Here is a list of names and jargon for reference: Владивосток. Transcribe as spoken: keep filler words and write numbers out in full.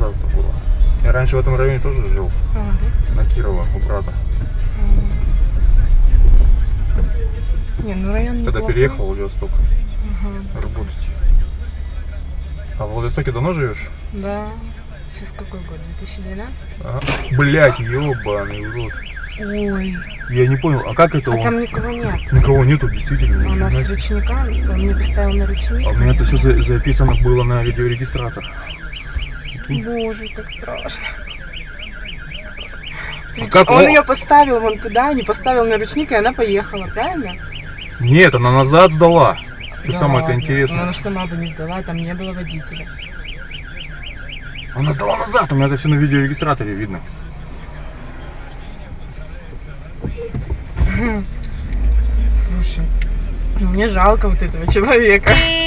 назад это было. Я раньше в этом районе тоже жил. Ага. На Кирова, у брата. Ага. Не, ну район неплохой. Когда переехал в Владивосток. Ага. Работать. А в Владивостоке давно живешь? Да. Сейчас какой год? две тысячи двенадцатый? Ага. Блять, ёбаный рот. Ой. Я не понял, а как это а он? Там никого нет. Никого нету, действительно. А у нас ручника, он мне поставил на ручник. А у меня это все за записано было на видеорегистратор. Боже, как страшно. А как он, он ее поставил вон туда, не поставил на ручник, и она поехала, правильно? Нет, она назад сдала. Что да, самое-то интересное. Она сама бы не сдала, там не было водителя. Она сдала назад, у меня это все на видеорегистраторе видно. Слушай, ну мне жалко вот этого человека.